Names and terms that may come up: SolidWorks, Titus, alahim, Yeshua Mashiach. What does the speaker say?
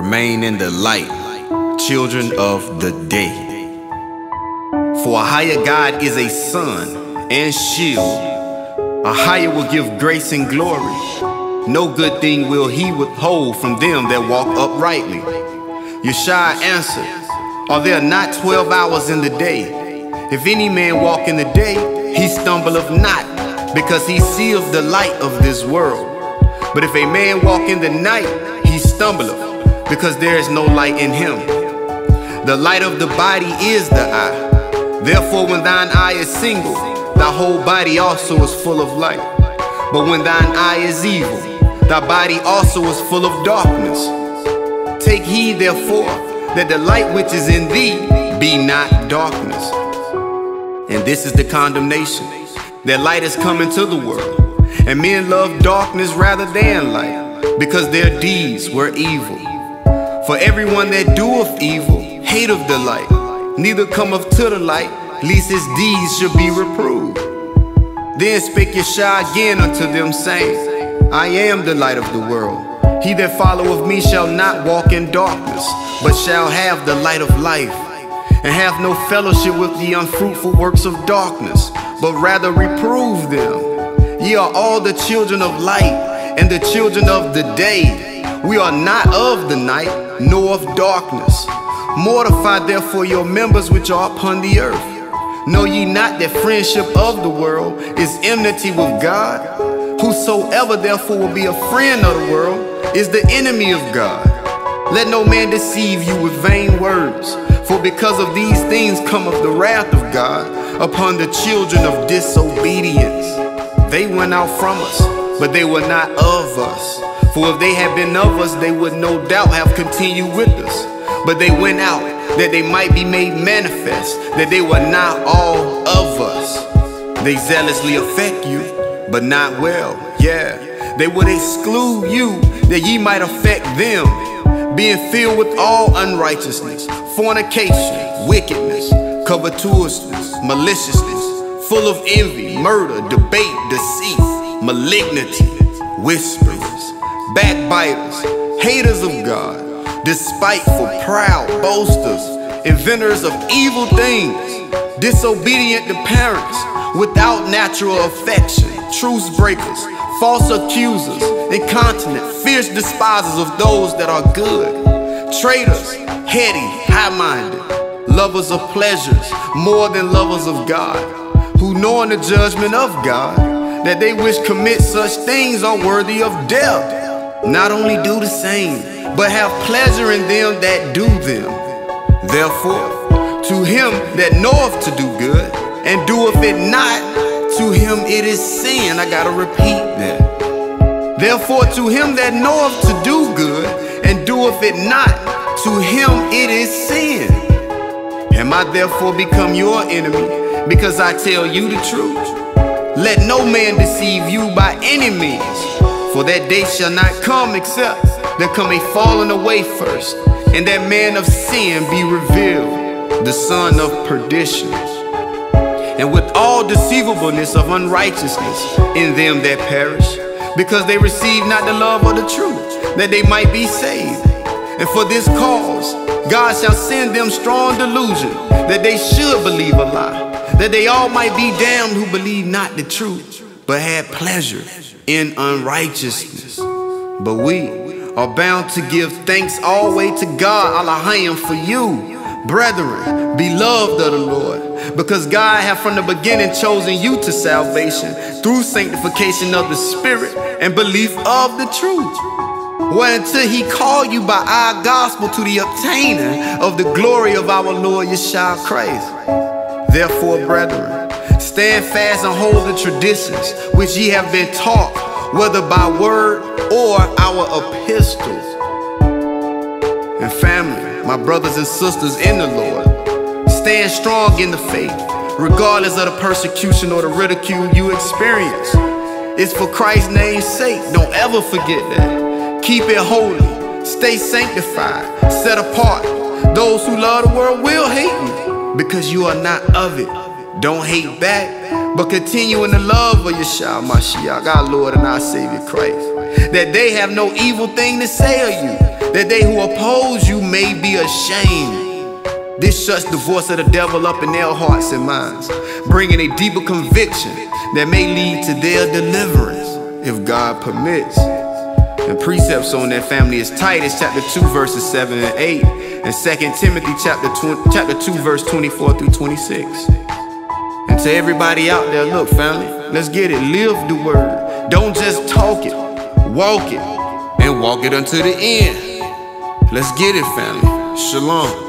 remain in the light, children of the day. For a higher God is a sun and shield. A higher will give grace and glory. No good thing will he withhold from them that walk uprightly. Yeshua answered, are there not 12 hours in the day? If any man walk in the day, he stumbleth not, because he seeth the light of this world. But if a man walk in the night, he stumbleth, because there is no light in him. The light of the body is the eye. Therefore when thine eye is single, thy whole body also is full of light. But when thine eye is evil, thy body also is full of darkness. Take heed therefore, that the light which is in thee be not darkness. And this is the condemnation, that light is come into the world, and men love darkness rather than light, because their deeds were evil. For everyone that doeth evil hateth the light, neither cometh to the light, lest his deeds should be reproved. Then spake Yeshua again unto them, saying, I am the light of the world. He that followeth me shall not walk in darkness, but shall have the light of life. And have no fellowship with the unfruitful works of darkness, but rather reprove them. Ye are all the children of light, and the children of the day. We are not of the night, nor of darkness. Mortify therefore your members which are upon the earth. Know ye not that friendship of the world is enmity with God? Whosoever therefore will be a friend of the world is the enemy of God. Let no man deceive you with vain words. For because of these things cometh the wrath of God upon the children of disobedience. They went out from us, but they were not of us. For if they had been of us, they would no doubt have continued with us. But they went out, that they might be made manifest, that they were not all of us. They zealously affect you, but not well, yeah. They would exclude you, that ye might affect them, being filled with all unrighteousness, fornication, wickedness, covetousness, maliciousness, full of envy, murder, debate, deceit, malignity, whisperers, backbiters, haters of God, despiteful, proud, boasters, inventors of evil things, disobedient to parents, without natural affection, truce breakers, false accusers, incontinent, fierce despisers of those that are good, traitors, heady, high-minded, lovers of pleasures more than lovers of God, who knowing the judgment of God, that they which commit such things are worthy of death, not only do the same, but have pleasure in them that do them. Therefore, to him that knoweth to do good, and doeth it not, to him it is sin. I gotta repeat that. Therefore, to him that knoweth to do good, and doeth it not, to him it is sin. Am I therefore become your enemy, because I tell you the truth? Let no man deceive you by any means, for that day shall not come except there come a falling away first, and that man of sin be revealed, the son of perdition, and with all deceivableness of unrighteousness in them that perish, because they receive not the love of the truth, that they might be saved. And for this cause, God shall send them strong delusion, that they should believe a lie, that they all might be damned who believe not the truth, but had pleasure in unrighteousness. But we are bound to give thanks always to God, alahim, for you, brethren, beloved of the Lord, because God hath from the beginning chosen you to salvation through sanctification of the Spirit and belief of the truth. Well, until he called you by our gospel to the obtaining of the glory of our Lord Yeshua Christ. Therefore, brethren, stand fast and hold the traditions which ye have been taught, whether by word or our epistles. And family, my brothers and sisters in the Lord, stand strong in the faith, regardless of the persecution or the ridicule you experience. It's for Christ's name's sake. Don't ever forget that. Keep it holy, stay sanctified, set apart. Those who love the world will hate you, because you are not of it. Don't hate back, but continue in the love of Yeshua Mashiach, our Lord and our Savior Christ, that they have no evil thing to say of you, that they who oppose you may be ashamed. This shuts the voice of the devil up in their hearts and minds, bringing a deeper conviction that may lead to their deliverance, if God permits. The precepts on that family is Titus chapter 2 verses 7 and 8 and 2 Timothy chapter 2 verse 24 through 26. And to everybody out there, look family, let's get it. Live the word. Don't just talk it. Walk it. And walk it until the end. Let's get it, family. Shalom.